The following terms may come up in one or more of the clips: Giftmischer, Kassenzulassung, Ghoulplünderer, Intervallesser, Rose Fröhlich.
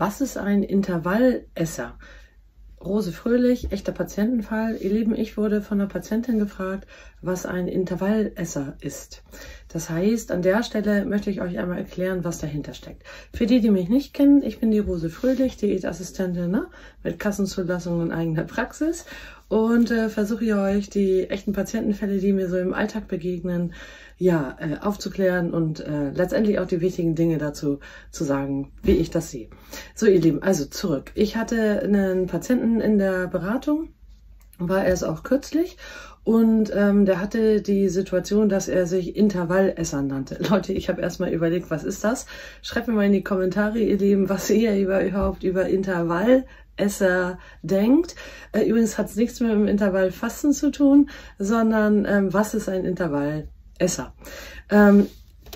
Was ist ein Intervallesser? Rose Fröhlich, echter Patientenfall. Ihr Lieben, ich wurde von einer Patientin gefragt, was ein Intervallesser ist. Das heißt, an der Stelle möchte ich euch einmal erklären, was dahinter steckt. Für die, die mich nicht kennen, ich bin die Rose Fröhlich, Diätassistentin, mit Kassenzulassung in eigener Praxis und versuche euch die echten Patientenfälle, die mir so im Alltag begegnen, ja, aufzuklären und letztendlich auch die wichtigen Dinge dazu zu sagen, wie ich das sehe. So, ihr Lieben, also zurück. Ich hatte einen Patienten in der Beratung, war erst auch kürzlich, und der hatte die Situation, dass er sich Intervallesser nannte. Leute, ich habe erstmal überlegt, was ist das? Schreibt mir mal in die Kommentare, ihr Lieben, was ihr überhaupt über Intervallesser denkt. Übrigens hat es nichts mit dem Intervallfasten zu tun, sondern was ist ein Intervallesser?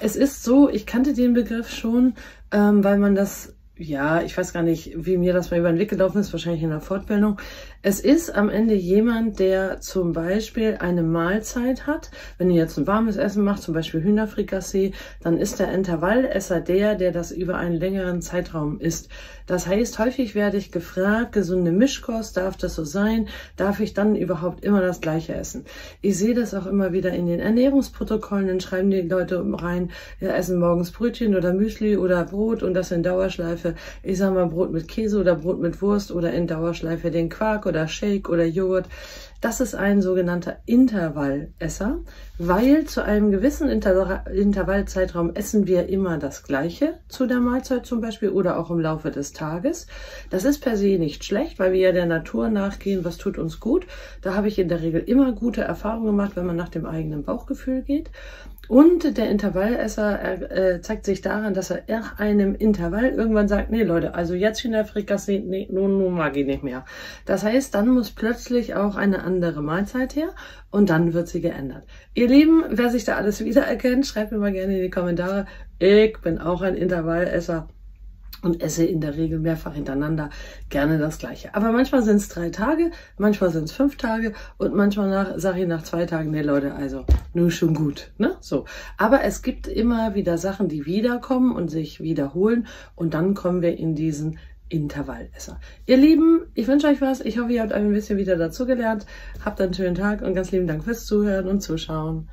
Es ist so, ich kannte den Begriff schon, weil man das, ja, ich weiß gar nicht, wie mir das mal über den Weg gelaufen ist, wahrscheinlich in der Fortbildung. Es ist am Ende jemand, der zum Beispiel eine Mahlzeit hat. Wenn ihr jetzt ein warmes Essen macht, zum Beispiel Hühnerfrikassee, dann ist der Intervallesser der das über einen längeren Zeitraum isst. Das heißt, häufig werde ich gefragt, gesunde Mischkost, darf das so sein? Darf ich dann überhaupt immer das Gleiche essen? Ich sehe das auch immer wieder in den Ernährungsprotokollen, dann schreiben die Leute rein, ja, essen morgens Brötchen oder Müsli oder Brot und das in Dauerschleife. Ich sag mal Brot mit Käse oder Brot mit Wurst oder in Dauerschleife den Quark oder Shake oder Joghurt. Das ist ein sogenannter Intervallesser, weil zu einem gewissen Intervallzeitraum essen wir immer das Gleiche zu der Mahlzeit zum Beispiel oder auch im Laufe des Tages. Das ist per se nicht schlecht, weil wir ja der Natur nachgehen, was tut uns gut. Da habe ich in der Regel immer gute Erfahrungen gemacht, wenn man nach dem eigenen Bauchgefühl geht. Und der Intervallesser zeigt sich daran, dass er nach einem Intervall irgendwann sagt, nee Leute, also jetzt in der Frikassee, nee, nun mag ich nicht mehr. Das heißt, dann muss plötzlich auch eine andere Mahlzeit her und dann wird sie geändert. Ihr Lieben, wer sich da alles wiedererkennt, schreibt mir mal gerne in die Kommentare, ich bin auch ein Intervallesser. Und esse in der Regel mehrfach hintereinander gerne das Gleiche. Aber manchmal sind es 3 Tage, manchmal sind es 5 Tage und manchmal sage ich nach 2 Tagen, nee Leute, also nur schon gut, ne? So. Aber es gibt immer wieder Sachen, die wiederkommen und sich wiederholen und dann kommen wir in diesen Intervallesser. Ihr Lieben, ich wünsche euch was. Ich hoffe, ihr habt ein bisschen wieder dazugelernt. Habt einen schönen Tag und ganz lieben Dank fürs Zuhören und Zuschauen.